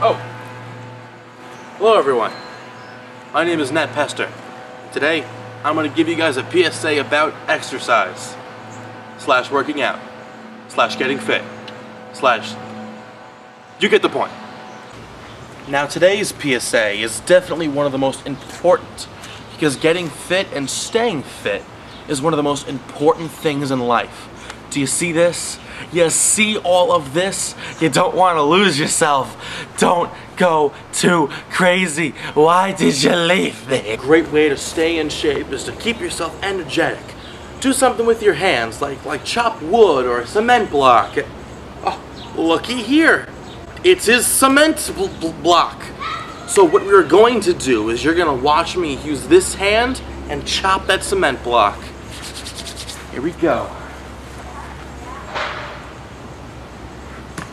Oh, hello everyone. My name is Nat Pester. Today, I'm going to give you guys a PSA about exercise / working out / getting fit / you get the point. Now today's PSA is definitely one of the most important because getting fit and staying fit is one of the most important things in life. Do you see this? You see all of this? You don't want to lose yourself. Don't go too crazy. Why did you leave me? A great way to stay in shape is to keep yourself energetic. Do something with your hands, like chop wood or a cement block. Oh, looky here. It's his cement block. So what we're going to do is you're going to watch me use this hand and chop that cement block. Here we go.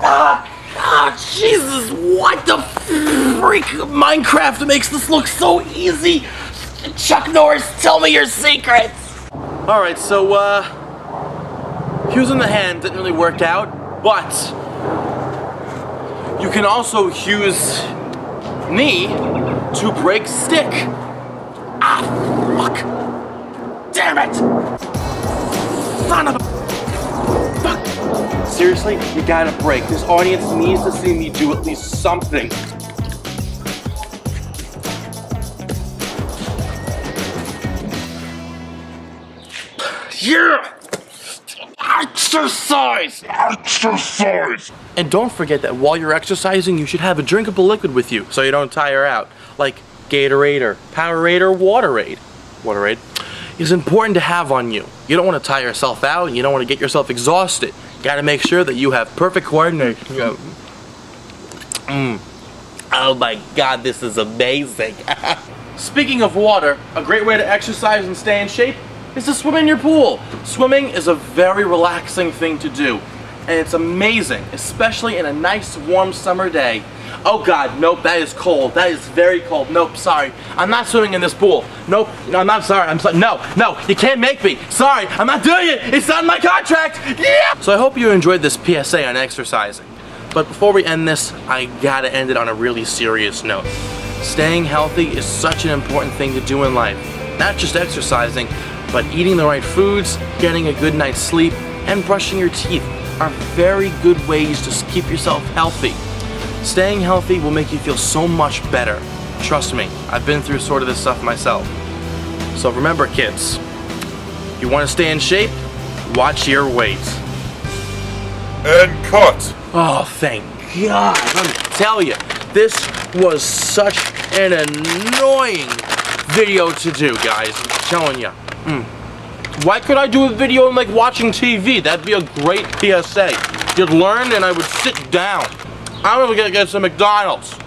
Oh, Jesus, what the freak? Minecraft makes this look so easy. Chuck Norris, tell me your secrets. Alright, so, using the hand didn't really work out, but you can also use knee to break stick. Ah, fuck. Damn it. Son of a... Seriously, you gotta break. This audience needs to see me do at least something. Yeah! Exercise! Exercise! And don't forget that while you're exercising, you should have a drinkable liquid with you so you don't tire out. Like Gatorade or Powerade or Waterade. Waterade is important to have on you. You don't want to tire yourself out. You don't want to get yourself exhausted. Gotta make sure that you have perfect coordination. Oh my god, this is amazing. Speaking of water, a great way to exercise and stay in shape is to swim in your pool. Swimming is a very relaxing thing to do, and it's amazing, especially in a nice warm summer day. Oh god, nope, that is cold. That is very cold. Nope, sorry. I'm not swimming in this pool. Nope, no, I'm not sorry. I'm sorry. No, no, you can't make me. Sorry, I'm not doing it. It's not in my contract. Yeah! So I hope you enjoyed this PSA on exercising. But before we end this, I gotta end it on a really serious note. Staying healthy is such an important thing to do in life. Not just exercising, but eating the right foods, getting a good night's sleep, and brushing your teeth are very good ways to keep yourself healthy. Staying healthy will make you feel so much better. Trust me, I've been through sort of this stuff myself. So remember, kids, you want to stay in shape? Watch your weight. And cut! Oh, thank God! Let me tell you, this was such an annoying video to do, guys. I'm telling you. Why could I do a video like watching TV? That'd be a great PSA. You'd learn and I would sit down. I'm gonna get some McDonald's.